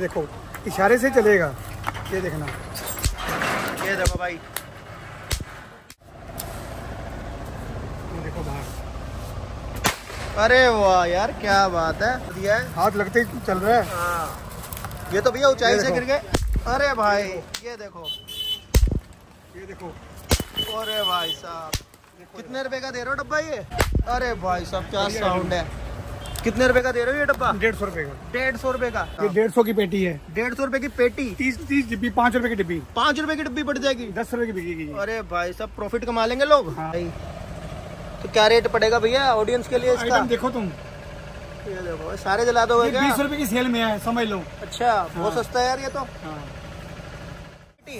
सकते हैं। देखो इशारे से चलेगा, ये देखना, ये देखो भाई, ये देखो बाहर। अरे वाह यार क्या बात है, हाथ लगते ही चल रहा है। हाँ। ये तो भैया ऊंचाई से गिर गए। अरे भाई ये देखो, ये देखो, अरे भाई साहब कितने रुपए का दे रहे हो डब्बा ये? अरे भाई साहब क्या साउंड है। कितने रुपए का दे रहे हो ये डब्बा? 150 रुपए का। 150 रुपए का, ये 150 की पेटी है। 150 रुपए की पेटी, 30 डिब्बी, 5 रुपए की डिब्बी, 5 रुपए की डिब्बी पड़ जाएगी, 10 रुपए की बिकेगी। अरे भाई साहब प्रॉफिट कमा लेंगे लोग। हाँ। तो क्या रेट पड़ेगा भैया ऑडियंस के लिए इसका? देखो तुम, ये देखो सारे जला दो। 20 रुपए की सेल में है समझ लो। अच्छा बहुत सस्ता है यार ये तो।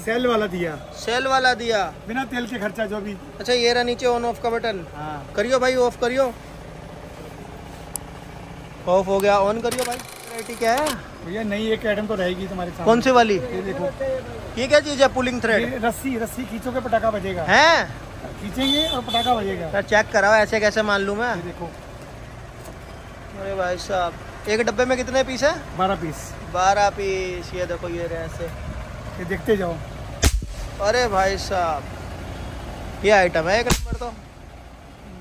सेल वाला दिया, सेल वाला दिया, बिना तेल के खर्चा जो भी। अच्छा ये रहा नीचे ऑन ऑफ का बटन। करियो भाई ऑफ करियो, ऑफ हो गया, ऑन करियो भाई। वैरायटी क्या है भैया? नई एक आइटम तो रहेगी तुम्हारे साथ। कौन सी वाली? ये देखो, ये क्या चीज है? पुलिंग थ्रेड, रस्सी। रस्सी खींचोगे पटाखा बजेगा। हैं? खींचेंगे और पटाखा बजेगा। सर चेक कराओ, ऐसे कैसे मान लूं मैं? देखो अरे भाई साहब, एक डब्बे में कितने पीस है? 12 पीस। 12 पीस, ये देखो, ये ऐसे, ये देखते जाओ। अरे भाई साहब ये आइटम है एक नंबर, तो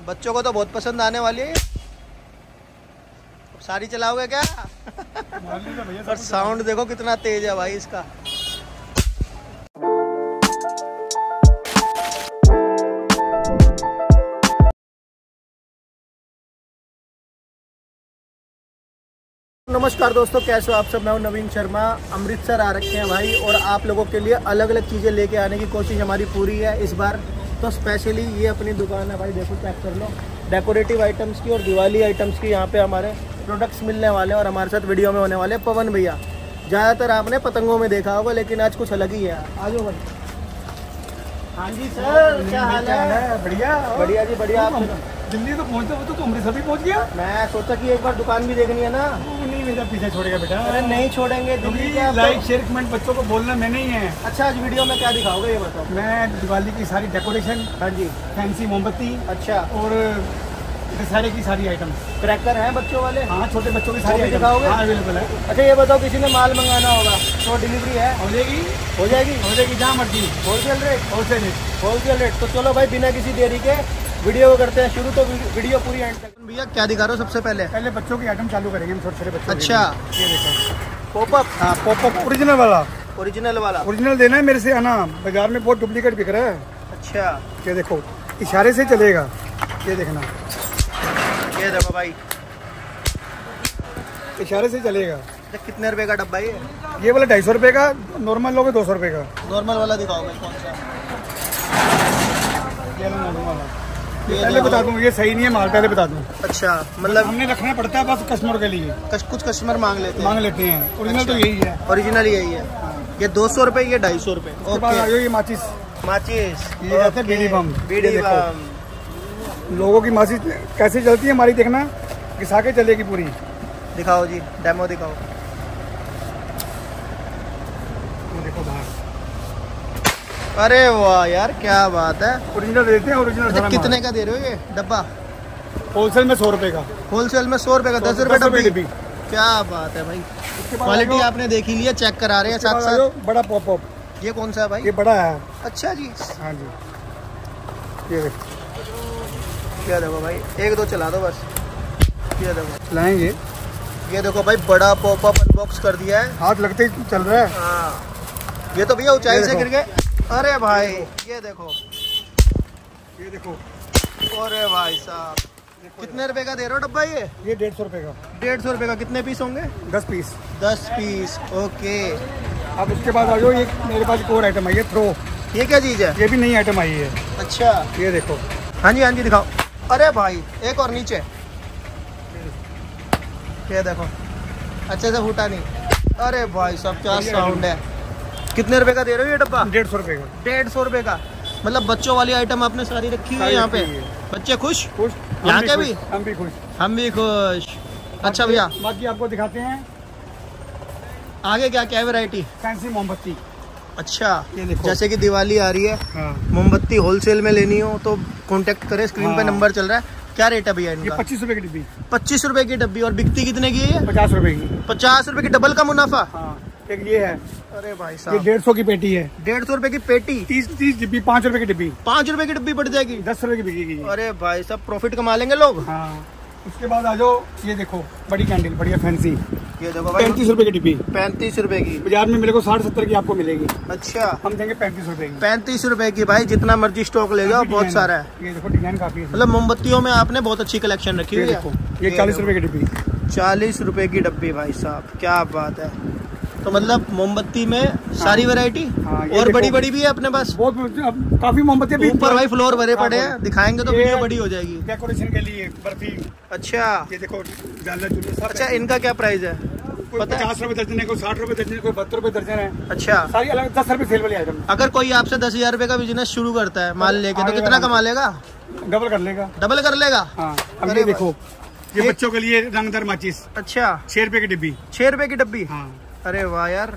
बच्चों को तो बहुत पसंद आने वाली है। सारी चलाओगे क्या? और साउंड देखो कितना तेज है भाई इसका। नमस्कार दोस्तों, कैसे हो आप सब? मैं हूं नवीन शर्मा। अमृतसर आ रखे हैं भाई और आप लोगों के लिए अलग अलग चीजें लेके आने की कोशिश हमारी पूरी है इस बार तो। स्पेशली ये अपनी दुकान है भाई, देखो चेक कर लो, डेकोरेटिव आइटम्स की और दिवाली आइटम्स की यहाँ पे हमारे प्रोडक्ट्स मिलने वाले हैं। और हमारे साथ वीडियो में होने वाले पवन भैया, ज़्यादातर आपने पतंगों में देखा होगा लेकिन आज कुछ अलग ही है। आ जाओ भाई। हाँ जी सर, क्या हाल है? बढ़िया बढ़िया जी बढ़िया। आप दिल्ली तो पहुँचते हो तो अमृतसर भी पहुँच गया। मैं सोचा कि एक बार दुकान भी देखनी है ना। नहीं मेरा पीछे छोड़ेगा बेटा। अरे नहीं छोड़ेंगे, लाइक शेयर कमेंट बच्चों को बोलना मैं नहीं है। अच्छा आज वीडियो में क्या दिखाओगे ये बताओ? मैं दिवाली की सारी डेकोरेशन। हाँ जी। फैंसी मोमबत्ती। अच्छा। और सारे की सारी आइटम। क्रैकर हैं बच्चों वाले? हाँ छोटे बच्चों की सारी दिखाओगे? हाँ अवेलेबल है। अच्छा ये बताओ, किसी ने माल मंगाना होगा तो डिलीवरी है, हो जाएगी? हो जाएगी, हो जाएगी, जहाँ मर्जी, wholesale rate, wholesale rate, wholesale rate. तो चलो भाई बिना किसी देरी के वीडियो करते हैं शुरू, तो वीडियो पूरी एंड तक। भैया क्या दिखा रहे हो सबसे पहले? पहले बच्चों की आइटम चालू करेंगे हम, छोटे छोटे बच्चों। अच्छा ये देखो पॉपअप। हाँ पॉपअप ओरिजिनल वाला, ओरिजिनल वाला, ओरिजिनल देना है मेरे से आना, बाजार में बहुत डुप्लीकेट बिक रहा है। अच्छा ये देखो इशारे से चलेगा, ये देखना, ये देखो भाई इशारे से चलेगा। कितने रुपए का डब्बा है ये वाला? 250 रुपए का। नॉर्मल लोगे 200 रुपए का। नॉर्मल वाला दिखाओ भाई कौन सा? पहले बता दूं ये सही नहीं है माल, पहले बता दूं। अच्छा मतलब हमने रखना पड़ता है बस कस्टमर के लिए, कुछ कस्टमर मांग लेते हैं, मांग लेते हैं। ओरिजिनल तो यही है, ओरिजिनल यही है। ये 200 रुपए, ये 250 रुपए। ओके। ये माचिस, माचिस ये जाते हैं बीड़ी बम, बीड़ी बम। लोगों की माचिस कैसे जलती है हमारी देखना, घिसा के चलेगी पूरी। दिखाओ जी डेमो दिखाओ। देखो बाहर। अरे वाह यार क्या बात है, ओरिजिनल देते हैं ओरिजिनल। कितने का दे रहे हो ये डब्बा? होलसेल में 100 रुपए का। होलसेल में 100 रुपए का, 10 रुपए डब्बी। क्या बात है भाई, क्वालिटी आपने देखी ली है, चेक करा रहे हैं साथ साथ। बड़ा पॉपअप, ये कौन सा है भाई? ये बड़ा है। अच्छा जी। हाँ जी ये क्या देखो भाई, एक दो चला दो बस। ये देखो चलाएंगे, ये देखो भाई बड़ा पॉपअप अनबॉक्स कर दिया है, हाथ लगते ही चल रहा है। हाँ ये तो भैया ऊंचाई से गिर गए। अरे भाई ये देखो, ये देखो, अरे भाई साहब कितने रुपए का दे रहे हो डब्बा ये? ये 150 रुपए का। 150 रुपए का। कितने पीस होंगे? 10 पीस। 10 पीस। ओके। अब इसके बाद आ जाओ, ये मेरे पास एक और आइटम आई है, थ्रो। ये क्या चीज है? ये भी नई आइटम आई है। अच्छा ये देखो। हाँ जी हाँ जी दिखाओ। अरे भाई एक और नीचे, ये देखो अच्छे से फूटा नहीं। अरे भाई साहब क्या साउंड है। कितने रुपए का दे रहे हो ये डब्बा? 150 रुपए का। 150 रुपए का। मतलब बच्चों वाली आइटम आपने सारी रखी हुई है यहाँ पे। बच्चे खुश, खुश यहाँ के भी, हम भी खुश, हम भी खुश। अच्छा भैया बाकी आपको दिखाते हैं आगे क्या क्या वैरायटी। फैंसी मोमबत्ती। अच्छा जैसे कि दिवाली आ रही है, मोमबत्ती होलसेल में लेनी हो तो कॉन्टेक्ट करे, स्क्रीन पे नंबर चल रहा है। क्या रेट है भैया इनका? 25 रुपए की डिब्बी। 25 रुपए की डब्बी। और बिकती कितने की है? 50 रुपए की। 50 रुपए की डबल का मुनाफा। हाँ, एक ये है। अरे भाई साहब 150 की पेटी है। 150 रुपए की पेटी, 30 डिब्बी, 5 रुपए की डिब्बी। 5 रुपए की डिब्बी पड़ जाएगी, 10 रुपए की बिकेगी। अरे भाई साहब प्रॉफिट कमा लेंगे लोग। उसके बाद आ जाओ, ये देखो बड़ी कैंडल, बढ़िया फैंसी, ये देखो 35 रुपए की डिब्बी। 35 रुपए की बाजार में मेरे को 60-70 की आपको मिलेगी। अच्छा, हम देंगे 35 रुपए की। 35 रुपए की भाई जितना मर्जी स्टॉक ले जाओ, बहुत सारा है। ये देखो डिजाइन काफी है, मतलब मोमबत्तियों में आपने बहुत अच्छी कलेक्शन रखी हुई है। ये 40 रुपए की डिब्बी। 40 रुपए की डिब्बी, भाई साहब क्या बात है। तो मतलब मोमबत्ती में सारी वैरायटी, और बड़ी बड़ी भी है अपने पास, बहुत काफी मोमबत्ती भी ऊपर भाई फ्लोर भरे पड़े हैं, दिखाएंगे तो वीडियो बड़ी हो जाएगी। डेकोरेशन के लिए बर्फी। अच्छा, ये देखो डालना। अच्छा, इनका क्या प्राइस है? 50 रुपए दर्जन है, कोई 60 रुपए दर्जन है, कोई 72 रुपए दर्जन है। अच्छा, सारी अलग 10 रुपए सेल वाली आइटम। अगर कोई आपसे 10,000 रुपए का बिजनेस शुरू करता है माल लेके, तो कितना कमा लेगा? डबल कर लेगा। डबल कर लेगा। अरे देखो, ये बच्चों के लिए रंगदार माचिस। अच्छा, 6 रुपए की डिब्बी। 6 रुपए की डिब्बी। अरे वाह यार,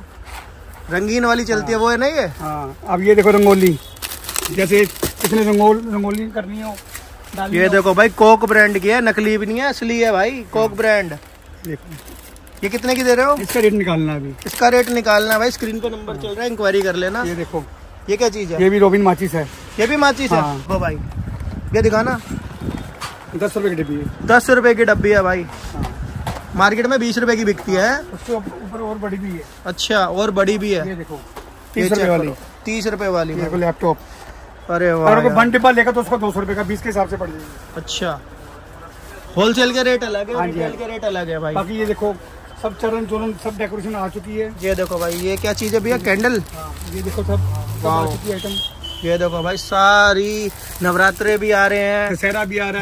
रंगीन वाली चलती है वो, है ना ये? हाँ। अब ये देखो रंगोली, जैसे इसने रंगोली करनी हो। ये देखो भाई, कोक ब्रांड की है, नकली भी नहीं है, असली है भाई, कोक ब्रांड। देखो ये कितने की दे रहे हो? इसका रेट निकालना अभी, इसका रेट निकालना भाई, स्क्रीन पे नंबर चल रहा है, इंक्वायरी कर लेना। ये देखो, ये क्या चीज है? ये भी रोबिन माचिस है। ये भी माचिस है वो भाई, ये दिखाना। 10 रुपए की डब्बी है। 10 रुपए की डब्बी है भाई, मार्केट में 20 रुपए की बिकती है। उसके ऊपर और बड़ी भी है। अच्छा, और बड़ी भी है। ये देखो 30 रुपए वाली। 30 रुपए वाली देखो, लैपटॉप। अरे वाह, अगर वन डिब्बा लेगा तो उसका 200 रुपए का 20 के हिसाब से पड़ जाएगा। अच्छा, होलसेल का रेट अलग है, रिटेल का रेट अलग है भाई। बाकी ये देखो सब चरण चोरन सब डेकोरेशन आ चुकी है। ये देखो भाई, ये क्या चीज है भैया? कैंडल। ये देखो सब आ चुकी है आइटम। ये देखो भाई, सारी नवरात्रे भी आ रहे हैं, दशहरा भी आ रहा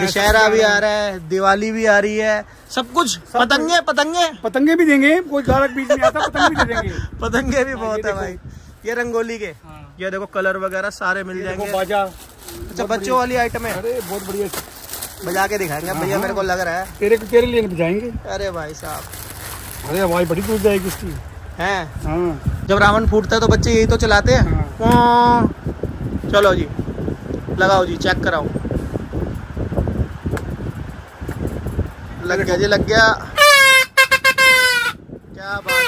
है, दिवाली भी आ रही है, सब कुछ। पतंगे भी देंगे, कोई गारक बीच में आता, पतंगे भी देंगे। पतंगे भी बहुत है भाई। ये रंगोली के, ये देखो कलर वगैरह सारे मिल जाएंगे। बाजा, अच्छा बच्चों वाली आइटम है। अरे बहुत बढ़िया, बजा के दिखाएंगे भैया, मेरे को लग रहा है तेरे लिए बजाएंगे। अरे भाई साहब, अरे भाई बड़ी टूट जाएगी इसकी है। जब रावण फूटता है तो बच्चे यही तो चलाते है। चलो जी, लगाओ जी, चेक कराओ। लग गया जी, लग गया। क्या बात है।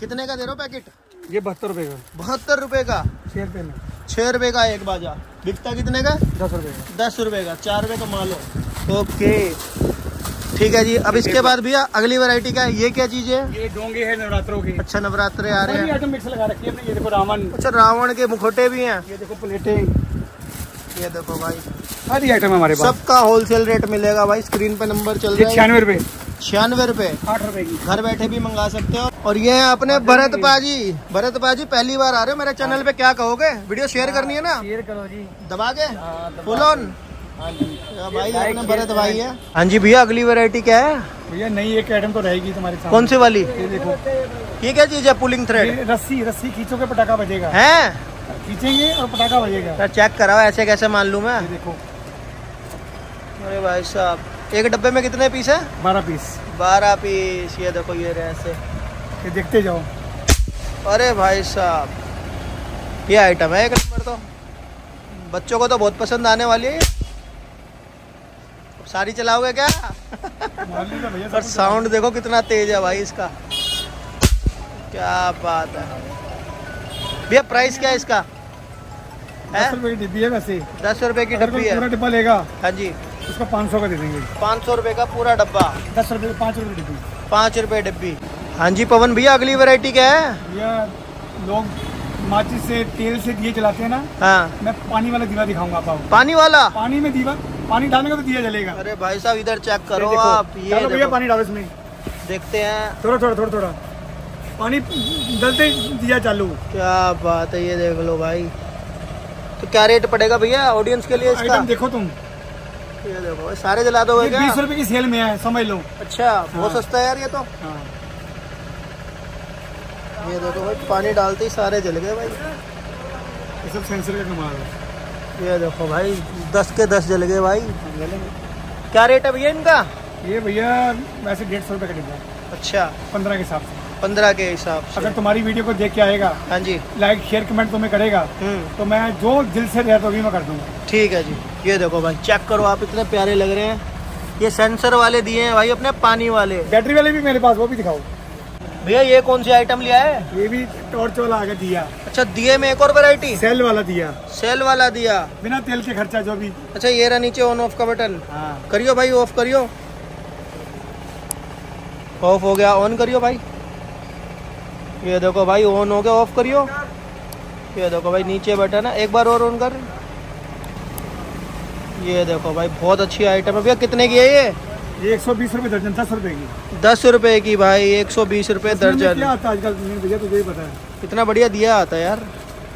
कितने का दे रहे हो पैकेट? ये 72 रुपए का। 72 रुपए का। 6 रुपए में। 6 रुपए का एक बाजा। बिकता कितने का? 10 रुपए का। 10 रुपए का। 4 रुपए का मालो। ओके, ठीक है जी। अब इसके बाद भैया अगली वैरायटी का है, ये क्या चीज है? ये डोंगे है नवरात्रों के। अच्छा, नवरात्रे आ रहे हैं। आइटम मिक्स लगा रखी है हमने। ये देखो रावण। अच्छा, रावण के मुखौटे भी हैं। ये देखो प्लेटें। ये देखो भाई, सारी आइटम हमारे पास। सबका होलसेल रेट मिलेगा भाई, स्क्रीन पे नंबर चल रहा है। 96 रुपए। 96 रुपए। 8 रुपए की। घर बैठे भी मंगा सकते हो। और ये है आपने भरत पाजी, पहली बार आ रहे हो मेरे चैनल पे, क्या कहोगे? वीडियो शेयर करनी है ना? शेयर करो जी, दबा के फुल ऑन। हाँ भाई, आपने भरत भाई है। हाँ जी भैया, अगली वैरायटी क्या है भैया? नई एक आइटम तो रहेगी तुम्हारे साथ। कौन सी वाली? ये देखो, ये क्या चीज है? Pulling thread. रस्सी खींचोगे, पटाखा बजेगा। हैं, खींचेंगे और पटाखा बजेगा। सर चेक कराओ, ऐसे कैसे मान लूँ मैं? देखो, अरे भाई साहब, एक डब्बे में कितने पीस है? 12 पीस। 12 पीस। ये देखो, ये ऐसे देखते जाओ। अरे भाई साहब, ये आइटम है एक नंबर, तो बच्चों को तो बहुत पसंद आने वाली है। सारी चलाओगे क्या? और साउंड देखो कितना तेज है भाई इसका, क्या बात है। भैया प्राइस क्या है इसका? 10 रुपए की डिब्बी है वैसे। 10 रुपए की डब्बी है। पूरा डिब्बा लेगा। हाँ जी, उसका 500 का दे देंगे। 500 रुपए का पूरा डब्बा। 10 रुपए। 5 रुपए डिब्बी। 5 रुपए डिब्बी। हाँ जी पवन भैया, अगली वैरायटी क्या है? भैया लोग माचिस से, तेल से दिए जलाते है ना। हाँ, मैं पानी वाला दीवा दिखाऊंगा आपको। पानी वाला? पानी में दीवा, पानी डालने का तो दिया जलेगा। अरे भाई साहब, इधर चेक करो आप। ये भैया पानी डालो इसमें, देखते हैं। थोड़ा पानी डालते दिया चालू। क्या बात है, ये देख लो भाई। तो क्या रेट पड़ेगा भैया ऑडियंस के लिए इसका? देखो तुम, ये देखो, सारे जला दो। 20 रुपए की सेल में है, समझ लो। अच्छा, बहुत सस्ता है यार ये तो। ये देखो भाई, पानी डालते ही सारे जल गए भाई। सब सेंसर का कमाल है। ये देखो भाई, 10 के 10 जल गए भाई। क्या रेट है भैया इनका? ये भैया वैसे 150 रुपए का डिब्बा। अच्छा, 15 के हिसाब से। 15 के हिसाब से। अगर तुम्हारी वीडियो को देख के आएगा, हाँ जी, लाइक शेयर कमेंट तुम्हें करेगा, तो मैं जो दिल से रहता होगी मैं कर दूंगा। ठीक है जी, ये देखो भाई चेक करो आप, इतने प्यारे लग रहे हैं। ये सेंसर वाले दिए हैं भाई अपने, पानी वाले, बैटरी वाले भी मेरे पास, वो भी दिखाओ। भैया ये कौन सी आइटम लिया है? ये भी टॉर्च वाला आ गया दिया। अच्छा दिए में एक और वैरायटी, सेल वाला दिया। सेल वाला दिया बिना तेल के खर्चा जो भी। अच्छा ये रहा नीचे ऑन ऑफ का बटन। हाँ करियो भाई ऑफ करियो, ऑफ हो गया, ऑन करियो भाई। ये देखो भाई ऑन हो गया, ऑफ करियो। ये देखो भाई नीचे बटन है, एक बार और ऑन कर। ये देखो भाई बहुत अच्छी आइटम है। भैया कितने की है ये? 120 रुपये दर्जन, 10 रुपये की। 10 रुपये की भाई, 120 रुपये दर्जन। आजकल भैया तुझे पता है कितना बढ़िया दिया आता है यार।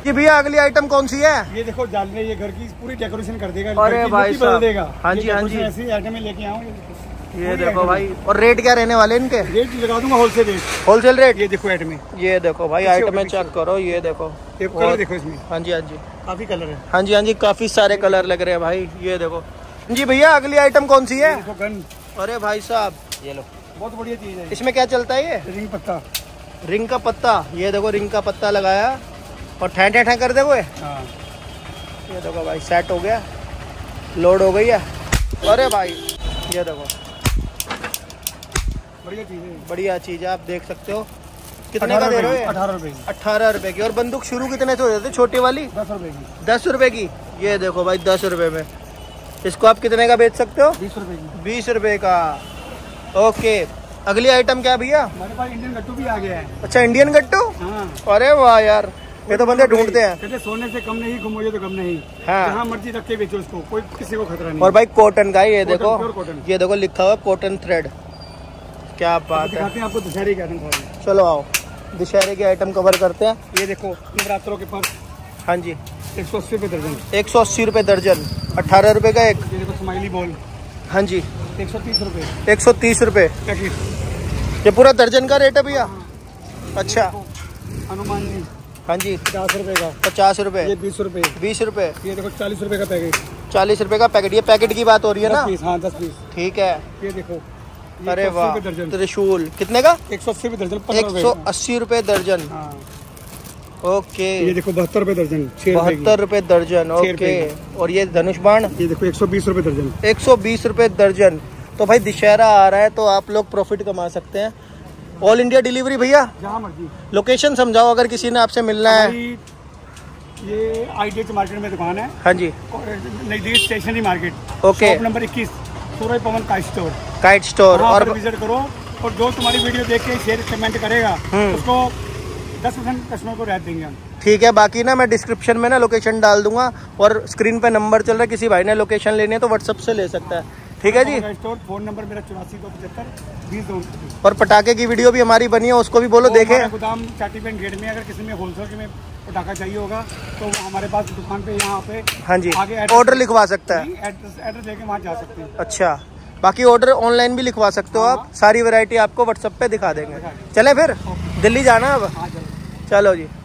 जी भैया अगली आइटम कौन सी है? ये देखो जाल में, ये घर की पूरी डेकोरेशन कर देगा। अरे भाई बदल देगा। हाँ जी हाँ जी, ऐसी आइटम लेके आऊँ। ये देखो भाई, और रेट क्या रहने वाले इनके? रेट लगा दूंगा होलसेल रेट। Wholesale rate. ये देखो आइटम, ये देखो भाई आइटम चेक करो। ये देखो कलर देखो इसमें। हाँ जी हाँ जी, काफी कलर है। हाँ जी हाँ जी, काफी सारे कलर लग रहे हैं भाई। ये देखो जी भैया अगली आइटम कौन सी है? गन। अरे भाई साहब ये लो, बहुत बढ़िया चीज है। इसमें क्या चलता है? ये रिंग पत्ता, रिंग का पत्ता। ये देखो रिंग का पत्ता लगाया और ठें ठें कर देखो। ये देखो भाई सेट हो गया, लोड हो गई है। अरे भाई ये देखो बढ़िया चीज है, बढ़िया चीज है। आप देख सकते हो कितने का दे रहे हो? 18 रुपए की। 18 रुपए की। और बंदूक शुरू कितने से हो जाती है छोटी वाली? 10 रुपए की। 10 रुपए की। ये देखो भाई 10 रुपए में इसको आप कितने का बेच सकते हो? 20 रुपए की। 20 रुपए का। ओके अगली आइटम क्या भैया? हमारे पास इंडियन गट्टू भी आ गया है। अच्छा इंडियन गट्टू। अरे वाह यार, ये तो बंदे ढूंढते हैं। कहते सोने से कम नहीं, घुमोगे तो कम नहीं। हाँ जहाँ मर्जी रख के बेचो उसको, कोई किसी को खतरा नहीं। और भाई कॉटन का, ये देखो, ये देखो लिखा हुआ कॉटन थ्रेड। क्या बात है, दिखाते हैं आपको दशहरे की आइटम। चलो आओ दशहरे की आइटम कवर करते हैं। ये देखो नवरात्रों के पर्स। हाँ जी 180 रुपये दर्जन। 180 रुपये दर्जन, 18 रुपये का एक। ये देखो स्माइली बॉल। हाँ जी 130 रुपये। 130 रुपये ये पूरा दर्जन का रेट है भैया। अच्छा हनुमान जी। हाँ जी 50 रुपये का। 50 रुपये। ये 20 रुपये। 20 रुपये। ये देखो 40 रुपये का पैकेट। 40 रुपये का पैकेट। ये पैकेट की बात हो रही है ना? हाँ 10 पीस। ठीक है। ये देखो, अरे वाह त्रिशूल कितने का? 180 रुपये दर्जन। 180 रुपये दर्जन। ओके ये देखो 72 रुपये दर्जन। 72 रुपये दर्जन। ओके और ये धनुष बाण, ये देखो 120 रुपये दर्जन। 120 रुपये दर्जन। तो भाई दशहरा आ रहा है तो आप लोग प्रॉफिट कमा सकते हैं। ऑल इंडिया डिलीवरी भैया, जहाँ मर्जी। लोकेशन समझाओ अगर किसी ने आपसे मिलना है। ये आईटीएच मार्केट में दुकान है। हाँ जी नई stationery market. Okay number 21 Pawan kite store. Kite store. और विजिट करो, और जो तुम्हारी वीडियो देख के शेयर कमेंट करेगा उसको 10% कस्टमर को राहत देंगे हम। ठीक है, बाकी ना मैं डिस्क्रिप्शन में ना लोकेशन डाल दूंगा और स्क्रीन पे नंबर चल रहा है, किसी भाई ने लोकेशन लेनी है तो व्हाट्सअप से ले सकता है। ठीक है जी। स्टोर फोन नंबर मेरा 84 275 20। और पटाखे की वीडियो भी हमारी बनी है, उसको भी बोलो देखे। गोदाम चाटीपेंट गेट में, अगर किसी में होलसेल में पटाखा चाहिए होगा तो हमारे पास दुकान पे यहाँ पे। हाँ जी ऑर्डर लिखवा सकता है, एड्रेस लेके वहाँ जा सकते हैं। अच्छा बाकी ऑर्डर ऑनलाइन भी लिखवा सकते हो आप, सारी वैरायटी आपको व्हाट्सएप पे दिखा देंगे। चले फिर दिल्ली जाना अब। चलो जी।